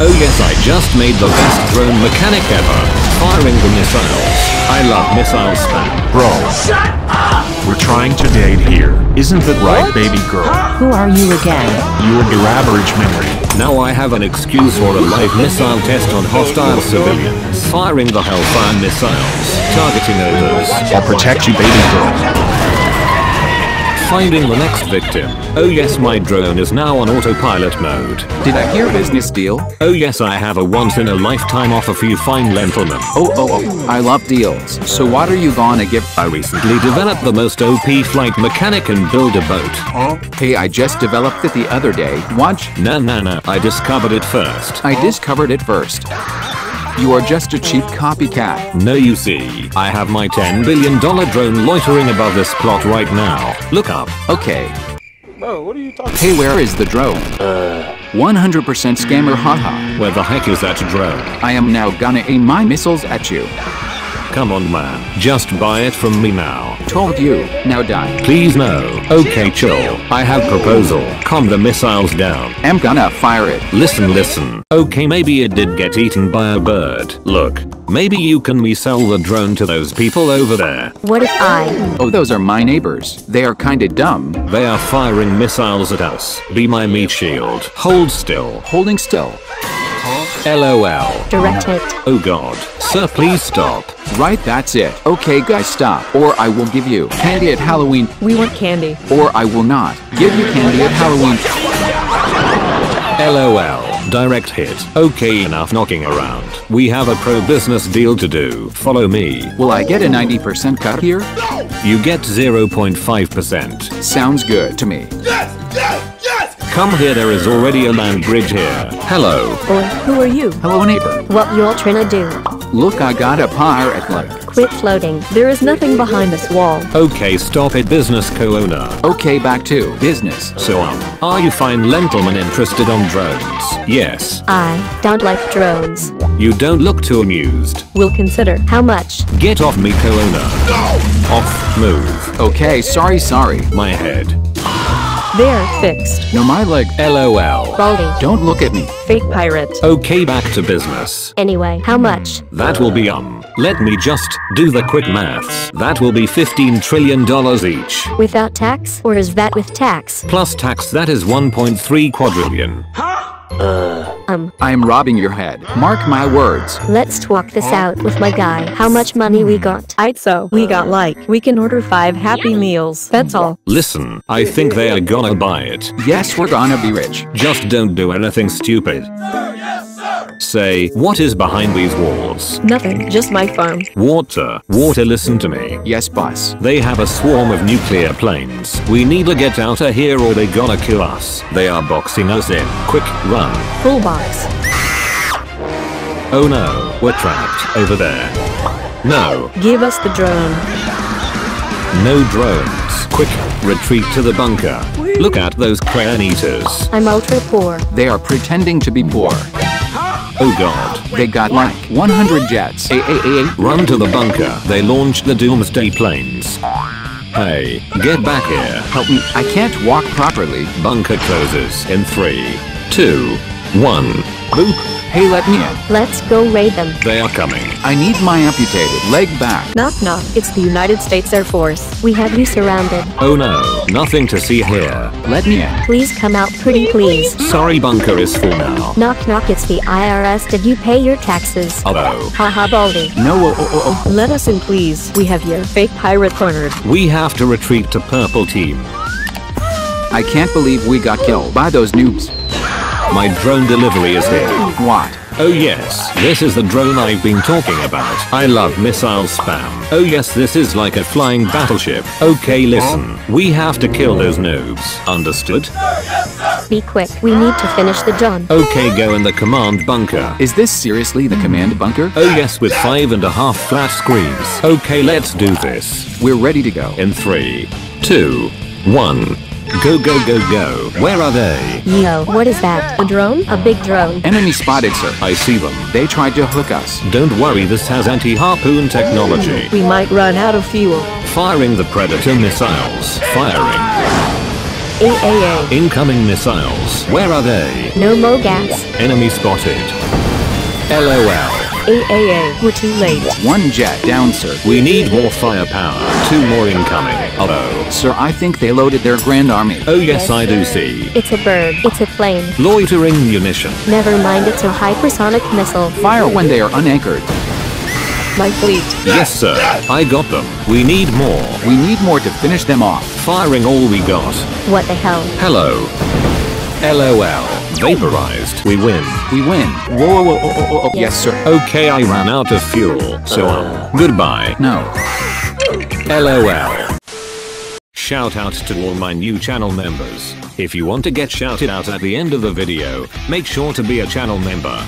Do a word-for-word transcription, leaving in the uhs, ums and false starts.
Oh yes, I just made the best drone mechanic ever, firing the missiles. I love missile spam. Bro. Shut up! We're trying to date here. Isn't that right, what? Baby girl? Who are you again? You're your average memory. Now I have an excuse for a live missile test on hostile civilians. Firing the Hellfire missiles, targeting others. I'll protect you, baby girl. Finding the next victim. Oh yes, my drone is now on autopilot mode. Did I hear business deal? Oh yes, I have a once in a lifetime offer for you fine gentlemen. Oh oh oh, I love deals. So what are you gonna give? I recently developed the most O P flight mechanic and build a boat. Huh? Hey, I just developed it the other day. Watch. No no no, I discovered it first. I discovered it first. You are just a cheap copycat. No, you see, I have my ten billion dollar drone loitering above this plot right now. Look up. Okay. Bro, what are you talking about? Hey, where is the drone? Uh. one hundred percent scammer, haha. Where the heck is that drone? I am now gonna aim my missiles at you. Come on, man. Just buy it from me now. Told you. Now die. Please no. Okay, chill. I have proposal. Calm the missiles down. I'm gonna fire it. Listen, listen. Okay, maybe it did get eaten by a bird. Look. Maybe you can resell the drone to those people over there. What if I? Oh, those are my neighbors. They are kinda dumb. They are firing missiles at us. Be my meat shield. Hold still. Holding still. LOL. Direct it. Oh god. Sir, please stop. Right, that's it. Okay guys, stop. Or I will give you candy at Halloween. We want candy. Or I will not give you candy at Halloween. LOL. Direct hit. Okay, enough knocking around. We have a pro-business deal to do. Follow me. Will I get a ninety percent cut here? You get zero point five percent. Sounds good to me. Yes! Yes! Come here, there is already a land bridge here. Hello. Boy, who are you? Hello, neighbor. What you all trying to do? Look, I got a pirate look. Quit floating. There is nothing behind this wall. Okay, stop it, business co-owner. Okay, back to business. So um, are you fine gentlemen interested on drones? Yes. I don't like drones. You don't look too amused. We'll consider. How much? Get off me, co-owner. No! Off, move. Okay, sorry, sorry. My head. They're fixed. No, my leg. LOL. Baldy. Don't look at me. Fake pirate. Okay, back to business. Anyway, how much? That will be um. Let me just do the quick maths. That will be fifteen trillion dollars each. Without tax, or is that with tax? Plus tax, that is one point three quadrillion. Huh? Uh, um. I am robbing your head. Mark my words. Let's talk this out with my guy. How much money we got? I'd so. We got like. We can order five happy meals. That's all. Listen, I think they are gonna buy it. Yes, we're gonna be rich. Just don't do anything stupid. Sir, yes, sir. Say, what is behind these walls? Nothing, just my farm. Water. Water, listen to me. Yes, boss. They have a swarm of nuclear planes. We need to get out of here or they gonna kill us. They are boxing us in. Quick, run. Full box. Oh no, we're trapped over there. No. Give us the drone. No drones. Quick, retreat to the bunker. Look at those crayon eaters. I'm ultra poor. They are pretending to be poor. Oh god. They got like one hundred jets. Ay, ay, ay, ay. Run to the bunker. They launched the doomsday planes. Hey, get back here. Help me. I can't walk properly. Bunker closes in three. Two, one, boop. Hey, let me in. Let's go raid them. They are coming. I need my amputated leg back. Knock knock, it's the United States Air Force. We have you surrounded. Oh no, nothing to see here. Let me in. Please come out pretty please. Sorry, bunker is full now. Knock knock, it's the I R S. Did you pay your taxes? Uh oh. Haha, Baldy. No, oh oh oh. Let us in please. We have your fake pirate cornered. We have to retreat to purple team. I can't believe we got killed by those noobs. My drone delivery is here. What? Oh yes, this is the drone I've been talking about. I love missile spam. Oh yes, this is like a flying battleship. Okay, listen. We have to kill those noobs. Understood? Be quick. We need to finish the drone. Okay, go in the command bunker. Is this seriously the command bunker? Oh yes, with five and a half flat screens. Okay, let's do this. We're ready to go. In three, two, one. Go, go, go, go. Where are they? Yo, what is that? A drone? A big drone. Enemy spotted, sir. I see them. They tried to hook us. Don't worry, this has anti-harpoon technology. We might run out of fuel. Firing the Predator missiles. Firing. A A A. Incoming missiles. Where are they? No more gas. Enemy spotted. L O L. A A A. We're too late. One jet down, sir. We need more firepower. Two more incoming. Hello. Sir, I think they loaded their grand army. Oh yes, yes I do see. It's a bird. It's a plane. Loitering munition. Never mind, it's a hypersonic missile. Fire when they are unanchored. My fleet. Yes, sir. I got them. We need more. We need more to finish them off. Firing all we got. What the hell? Hello. L O L. Vaporized. We win. We win. Whoa, whoa, whoa, whoa, whoa. Yes, sir. Okay, I ran out of fuel, so um, goodbye. No. L O L. Shout out to all my new channel members. If you want to get shouted out at the end of the video, make sure to be a channel member.